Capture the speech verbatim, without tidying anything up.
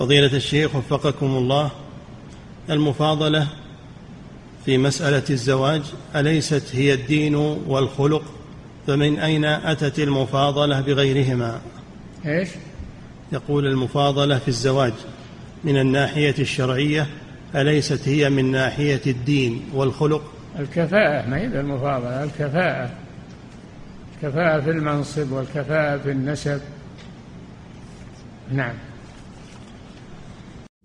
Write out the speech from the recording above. فضيلة الشيخ وفقكم الله، المفاضلة في مسألة الزواج أليست هي الدين والخلق؟ فمن أين أتت المفاضلة بغيرهما؟ إيش؟ يقول المفاضلة في الزواج من الناحية الشرعية أليست هي من ناحية الدين والخلق؟ الكفاءة، ما هي المفاضلة، الكفاءة، الكفاءة في المنصب والكفاءة في النسب. نعم.